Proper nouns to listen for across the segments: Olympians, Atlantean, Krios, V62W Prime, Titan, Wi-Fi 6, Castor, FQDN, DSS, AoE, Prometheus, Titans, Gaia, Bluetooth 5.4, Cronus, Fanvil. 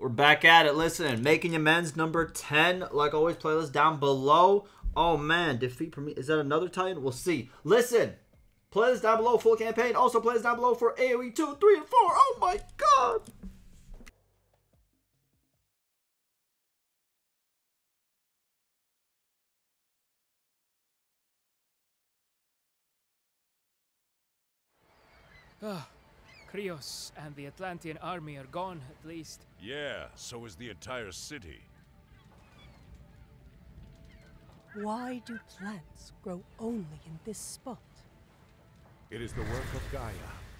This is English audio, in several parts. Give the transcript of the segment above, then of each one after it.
We're back at it. Listen, making amends number 10. Like always, playlist down below. Oh, man. Defeat Prometheus. Is that another Titan? We'll see. Listen. Playlist down below. Full campaign. Also, playlist down below for AoE 2, 3, and 4. Oh, my God. Ah, Krios and the Atlantean army are gone, at least. Yeah, so is the entire city. Why do plants grow only in this spot? It is the work of Gaia.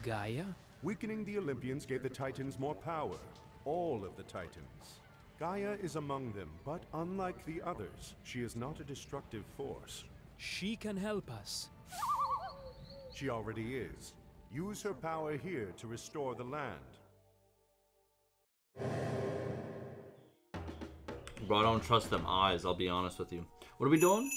Gaia? Weakening the Olympians gave the Titans more power. All of the Titans. Gaia is among them, but unlike the others, she is not a destructive force. She can help us. She already is. Use her power here to restore the land. Bro, I don't trust them eyes, I'll be honest with you. What are we doing?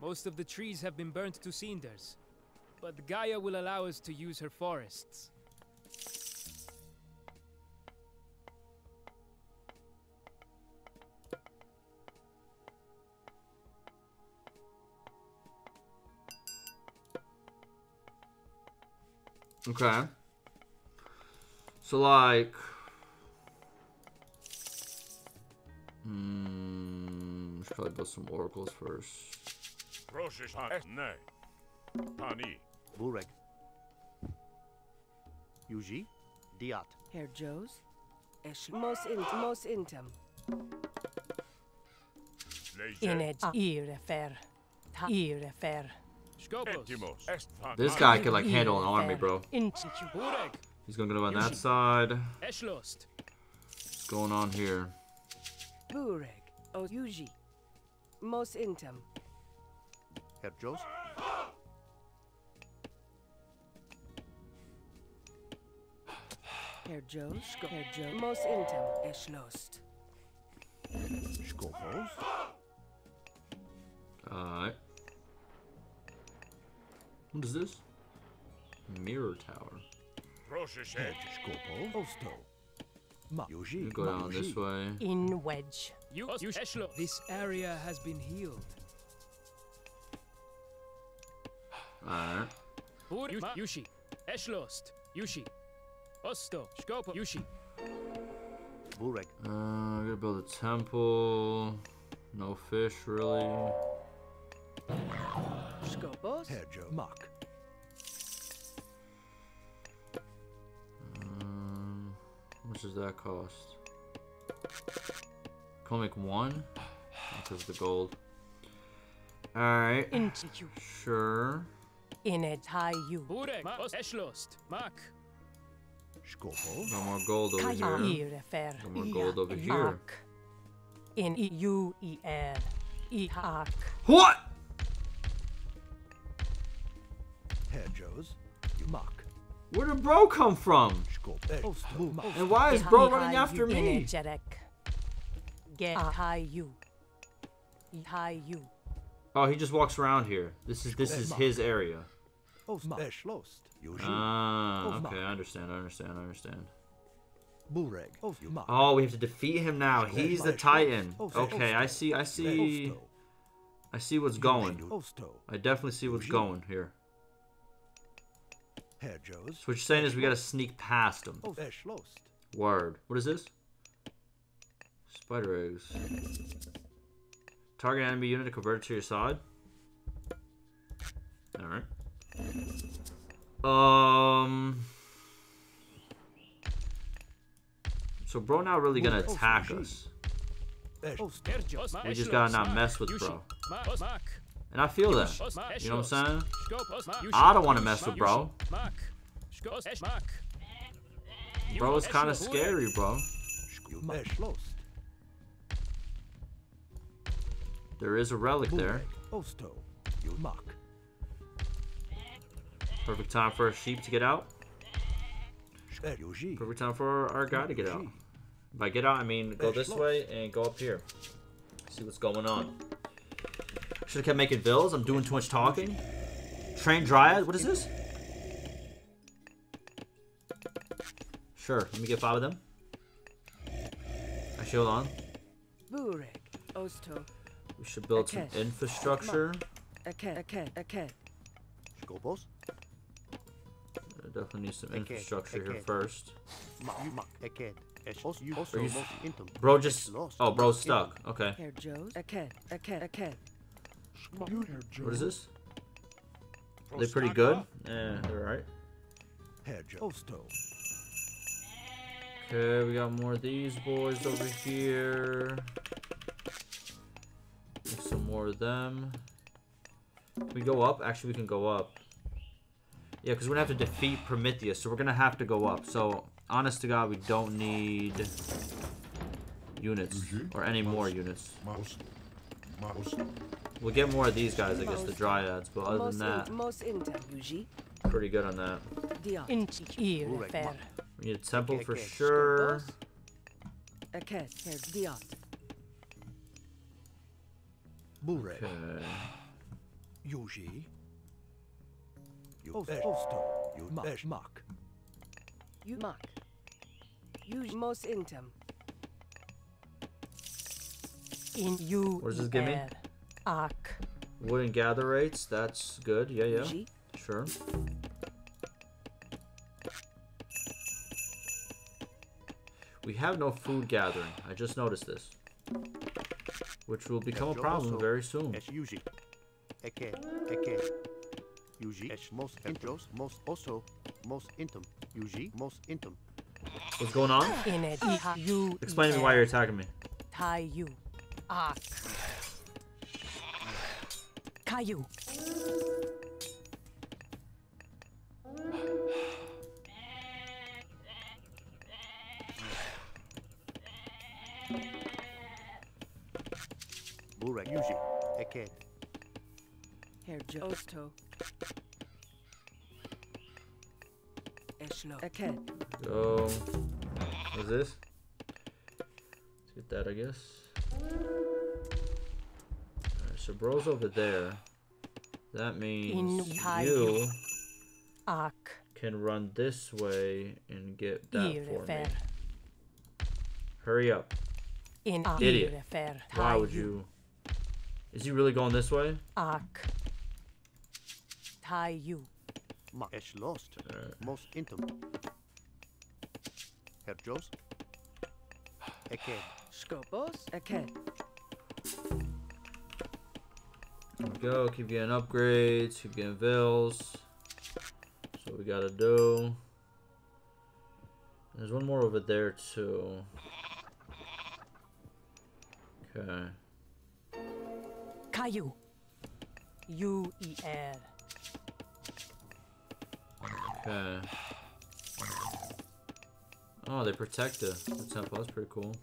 Most of the trees have been burnt to cinders, but Gaia will allow us to use her forests. Okay. So, like... Hmm... Should probably build some oracles first. Burek. Yuji. Diat. Herr Joes. Mos intem. Inet irefer. Irefer. This guy could like handle an army, bro. He's gonna go on that side. What's going on here? Alright. What is this? Mirror tower. You go down this way. In wedge. This area has been healed. Alright. Yushi. Eshlost. Yushi. Osto. Shkopo. Yushi. I'm gonna build a temple. No fish, really. Mark. How much does that cost? Comic 1? That's the gold. Alright. Sure. In a tie you. Mark. Got more gold over here. Got more gold over here. In EU ER. What? Where did bro come from? And why is bro running after me? Oh, he just walks around here. This is his area. Ah, okay, I understand. Oh, we have to defeat him now. He's the Titan. Okay, I see what's going. I definitely see what's going here. So what you're saying is we gotta sneak past him. Word. What is this? Spider eggs. Target enemy unit to convert to your side. Alright. So bro now really gonna attack us. We just gotta not mess with bro. And I feel that. You know what I'm saying? I don't want to mess with bro. Bro is kind of scary, bro. There is a relic there. Perfect time for a sheep to get out. Perfect time for our guy to get out. By get out, I mean go this way and go up here. See what's going on. Should have kept making bills. I'm doing too much talking. Train Dryad? What is this? Sure. Let me get 5 of them. Actually, hold on. We should build some infrastructure. I definitely need some infrastructure here first. Bro just... Oh, bro's stuck. Okay. What is this? Are they pretty good? Yeah, they're alright. Okay, we got more of these boys over here. Make some more of them. Can we go up? Actually, we can go up. Yeah, because we're going to have to defeat Prometheus, so we're going to have to go up. So, honest to God, we don't need units, or any more units. We'll get more of these guys, I guess, the Dryads, but other than that, pretty good on that. We need a temple for sure. Okay. What does this give me? Wood and gather rates, that's good. Yeah, yeah. Sure. We have no food gathering. I just noticed this. Which will become a problem very soon. What's going on? Explain to me why you're attacking me. So, what is this? Let's get that, I guess. Alright, so bro's over there. That means you can run this way and get that for me. Hurry up. Idiot. Why would you... Is he really going this way? There we go. Keep getting upgrades. Keep getting vills. That's what we gotta do. There's one more over there too. Okay. Caillou. UER. Okay. Oh, they protect the temple. That's pretty cool.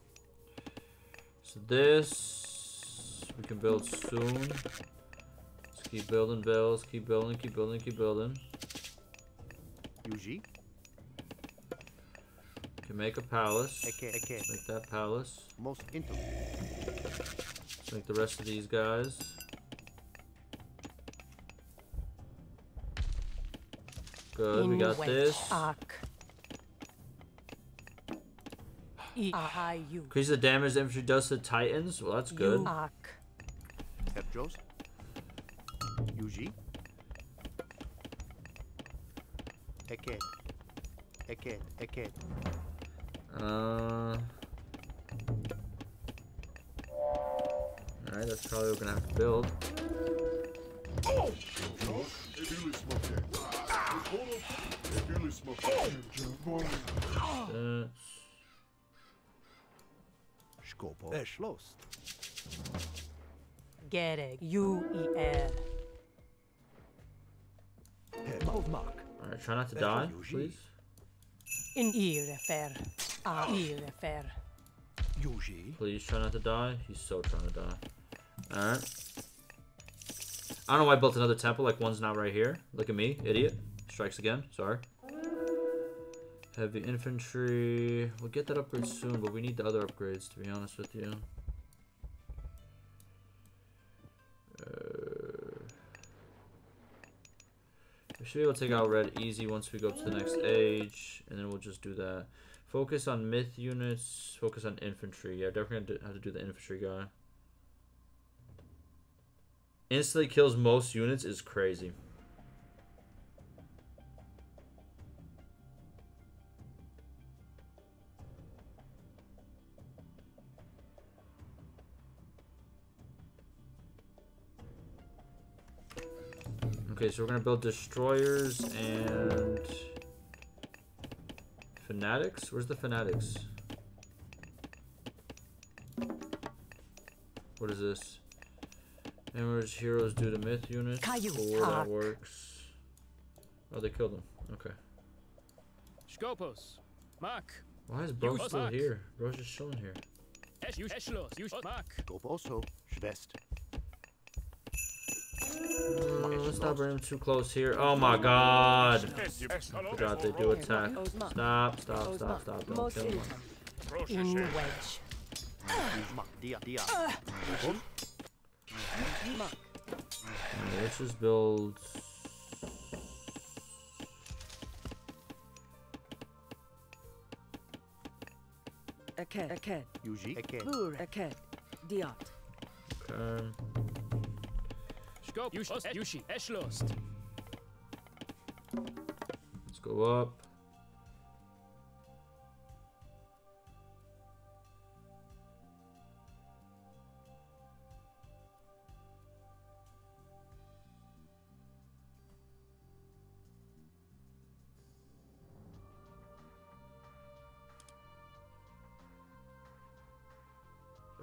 So this we can build soon. Let's keep building bills. Keep building. Keep building. Keep building. Can make a palace. Make that palace. Let's make the rest of these guys. Good, we got this. Increase the damage the infantry does to Titans. Well, that's good. Alright, that's probably what we're gonna have to build. Alright, try not to die, please. Please try not to die. He's so trying to die. Alright. I don't know why I built another temple, like one's not right here. Look at me, idiot. Strikes again, sorry. Heavy infantry. We'll get that upgrade soon, but we need the other upgrades, to be honest with you. We should be able to take out red easy once we go up to the next age, and then we'll just do that. Focus on myth units, focus on infantry. Yeah, definitely have to do the infantry guy. Instantly kills most units is crazy. Okay, so we're gonna build destroyers and fanatics. Where's the fanatics? What is this? Amorous heroes due to myth units. Cool, that works. Oh, they killed him. Okay. Scopus, Mark. Why is Bro still here? Bro's just chilling here. Scopus, Schwest. Let's not bring him too close here. Oh my god. I forgot they do attack. Stop, stop, stop, stop. Don't kill him. Let's just build... Okay. Okay. Let's go up.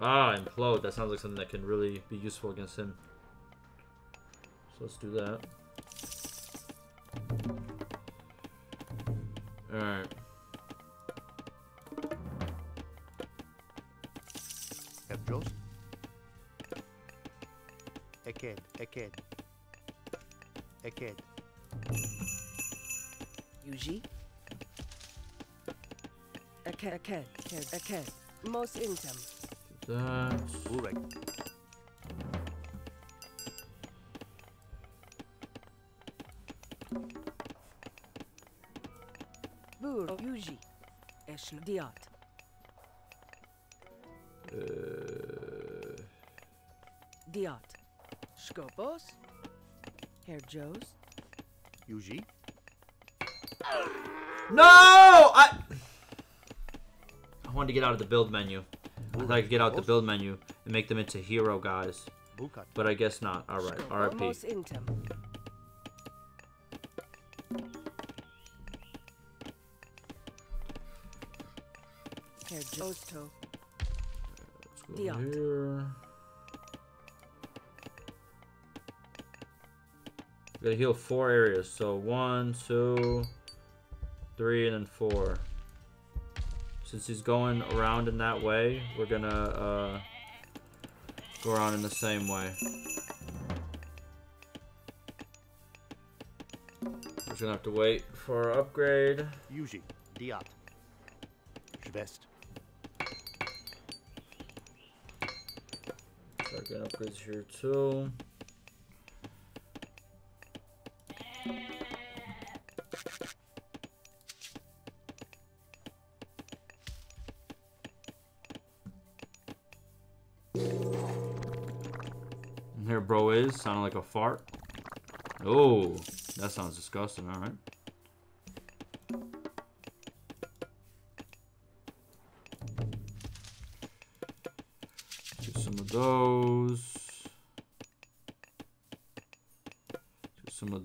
Ah, implode. That sounds like something that can really be useful against him. Let's do that. Alright. A kid. Yuji? A kid. Most income. That's... Diot. Scopos. Herr Joes. Yuji. No! I wanted to get out of the build menu. I'd like to get out the build menu and make them into hero guys. But I guess not. Alright, RIP. Osto. Let's go here. We gotta heal 4 areas, so 1, 2, 3, and then 4. Since he's going around in that way, we're gonna go around in the same way. We're just gonna have to wait for our upgrade. Yuji, Diat, Schwest. Got upgrades here too. And here, bro is sounding like a fart. Oh, that sounds disgusting. All right. Some of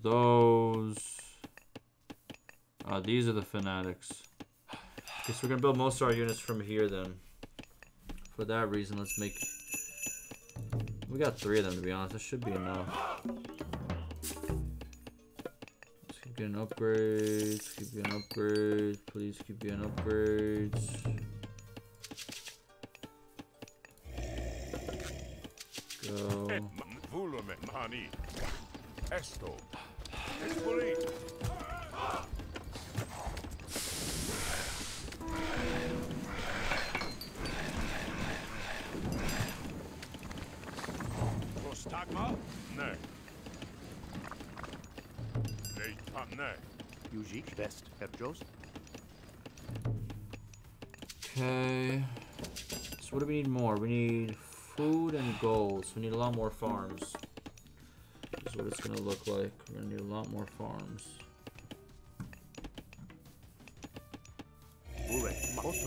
those. These are the fanatics. Guess we're gonna build most of our units from here then. For that reason, let's make... We got 3 of them, to be honest. That should be enough. Let's keep getting upgrades. Keep getting upgrades. Please keep getting upgrades. Go. Okay. So what do we need more? We need food and gold. So we need a lot more farms. This is what it's gonna look like. We're gonna need a lot more farms. Alright, let's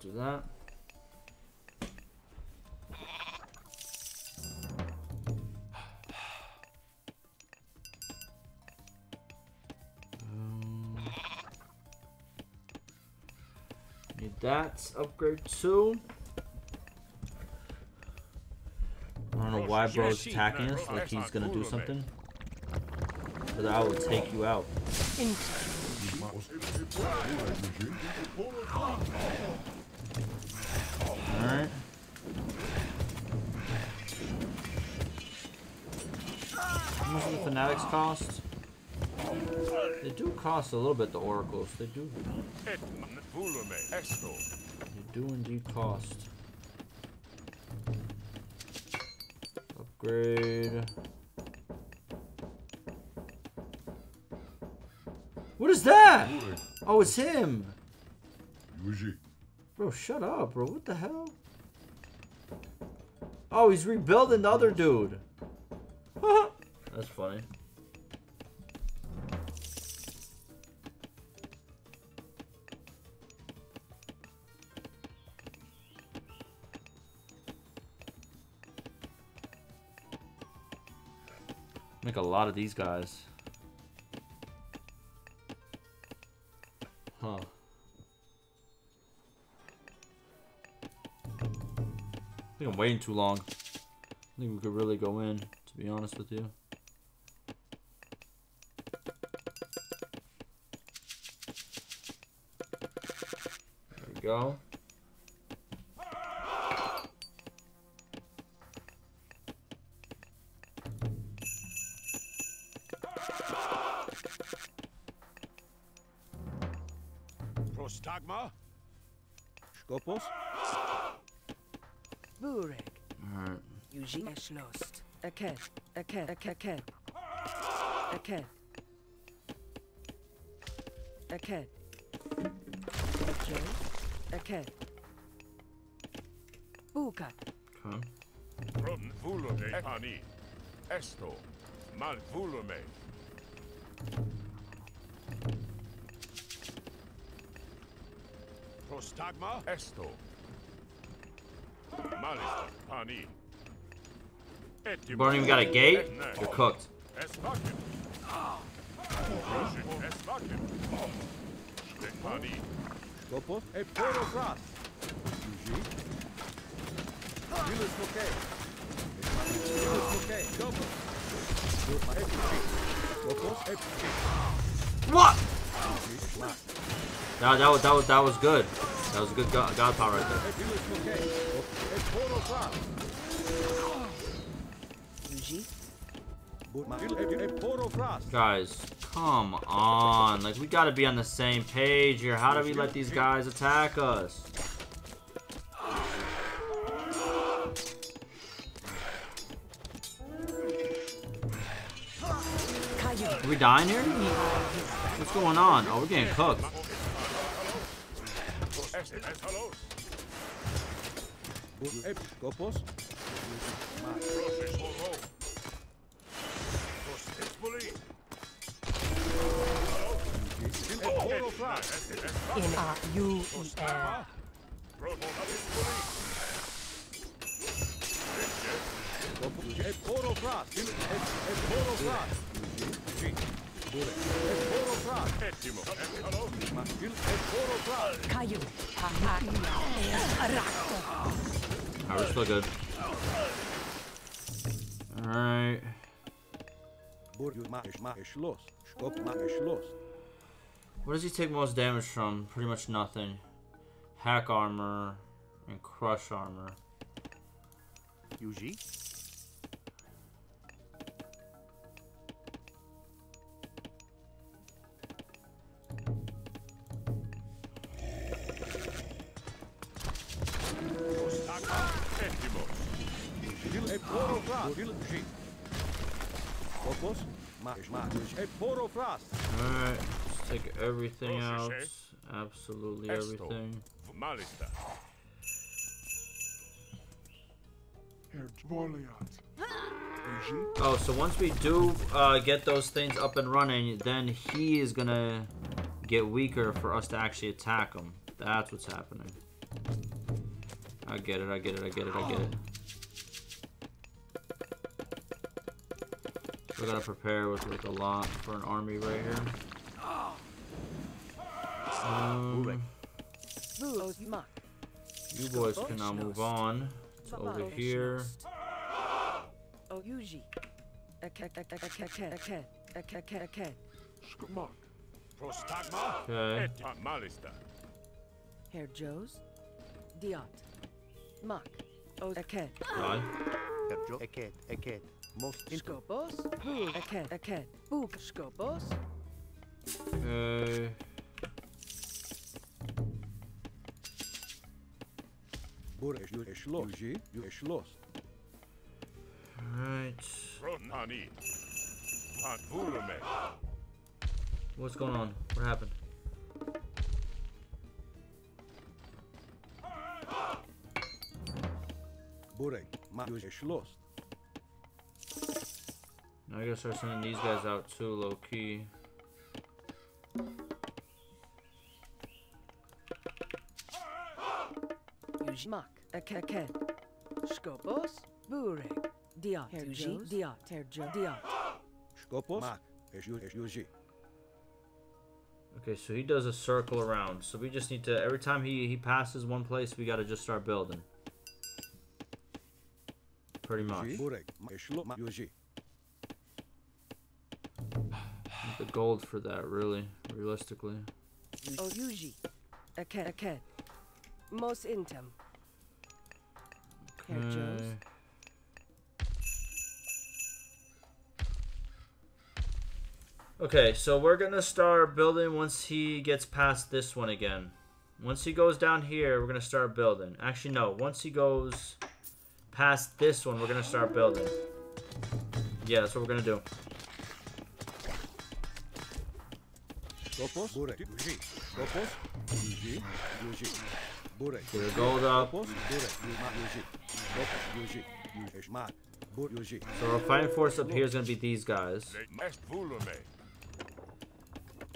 do that. Need that upgrade too. I don't know why bro's attacking us, like he's gonna do something. But I will take you out. Alright. How much do the fanatics cost? They do cost a little bit, the oracles. They do. They do indeed cost. Upgrade. What is that? Oh, it's him. Bro, shut up, bro. What the hell? Oh, he's rebuilding the other dude. That's funny. Make a lot of these guys. Huh. I think I'm waiting too long. I think we could really go in, to be honest with you. There we go. All right. Prostagma esto. Pani. You don't even got a gate? You're cooked. What? That was good. That was a good god power right there. Guys, come on. Like, we gotta be on the same page here. How do we let these guys attack us? Are we dying here? What's going on? Oh, we're getting cooked. Alright, we're still good. Alright. What does he take most damage from? Pretty much nothing. Hack armor and crush armor. Alright, let's take everything out. Absolutely everything. Oh, so once we do get those things up and running, then he is gonna get weaker for us to actually attack him. That's what's happening. I get it, I get it, I get it, I get it. We gotta prepare with like a lot for an army right here. You boys can now move on to over here. Okay. Herr Joes, Diot, Mark, Oaket, Aket, Most Scopos, Aket, Book Scopos. Alright. What's going on? What happened? Now I gotta start sending these guys out too, low key. Okay, so he does a circle around. So we just need to, every time he passes one place, we gotta just start building. Pretty much. The gold for that, really, realistically. Okay. Okay, so we're gonna start building once he gets past this one again. Once he goes down here, we're gonna start building. Actually, no, once he goes past this one, we're gonna start building. Yeah, that's what we're gonna do. Get the gold up. So our fighting force up here is gonna be these guys.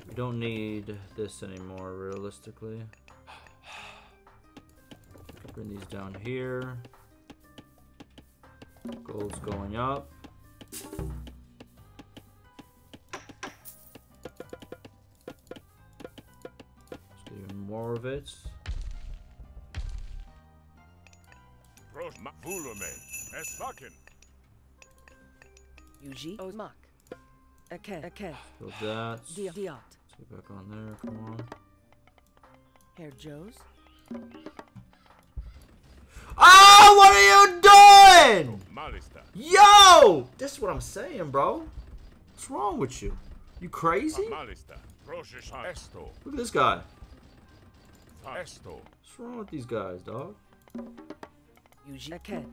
We don't need this anymore, realistically. Bring these down here. Gold's going up. Let's get even more of it. Okay. Build that. Let's get back on there. Come on. Herr Joes. Oh, what are you doing? Yo, this is what I'm saying, bro. What's wrong with you? You crazy? Look at this guy. What's wrong with these guys, dog? Alright.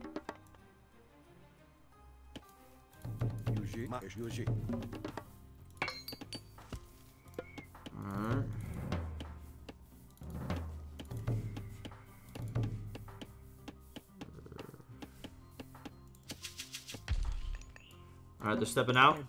Alright, they're stepping out. That.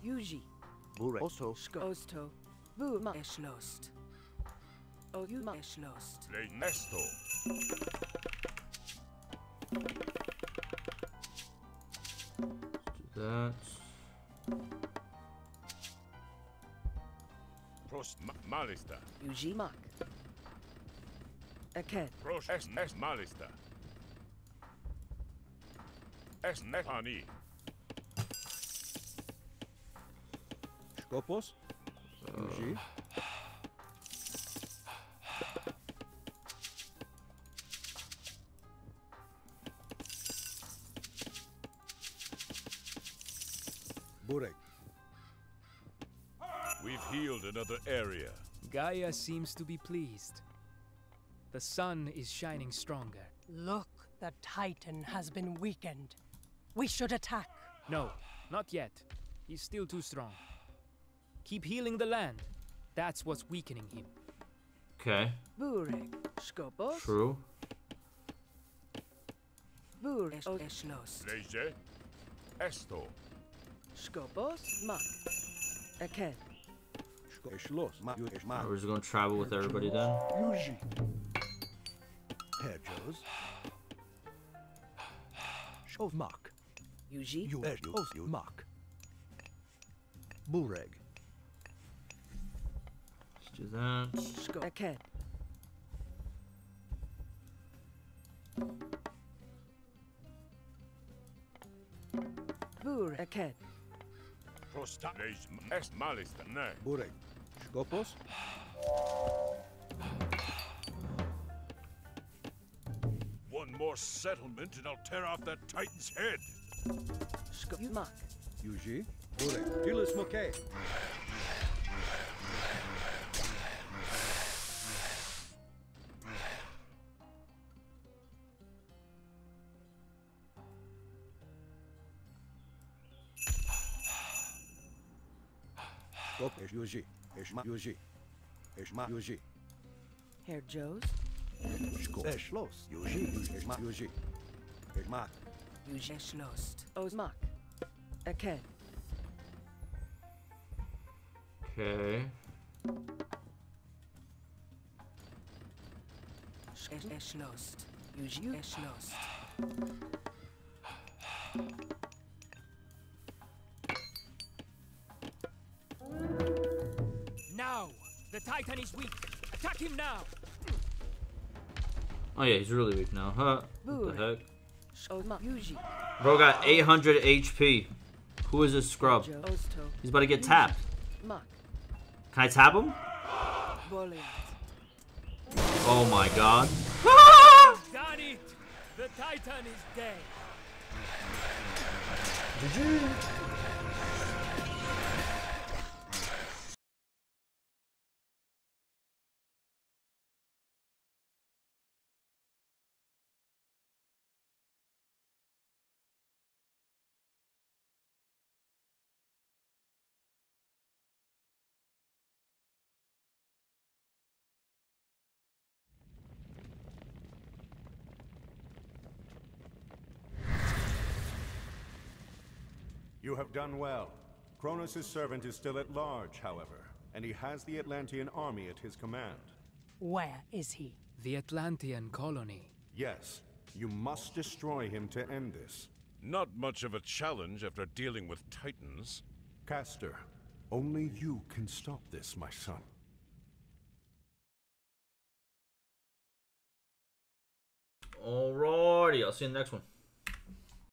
We've healed another area. Gaia seems to be pleased. The sun is shining stronger. Look, the Titan has been weakened. We should attack. No, not yet. He's still too strong. Keep healing the land. That's what's weakening him. Okay. True. We're just gonna travel with everybody then. Let's do that. Okay. One more settlement and I'll tear off that Titan's head. Herr Joes? Okay. Okay. Now! The Titan is weak! Attack him now! Oh yeah, he's really weak now, huh? What the heck? Bro got 800 HP. Who is this scrub? He's about to get tapped. Can I tap him? Oh my god. Got it! The Titan is dead. Did you? You have done well. Cronus' servant is still at large, however, and he has the Atlantean army at his command. Where is he? The Atlantean colony. Yes. You must destroy him to end this. Not much of a challenge after dealing with Titans. Castor, only you can stop this, my son. Alrighty, I'll see you in the next one.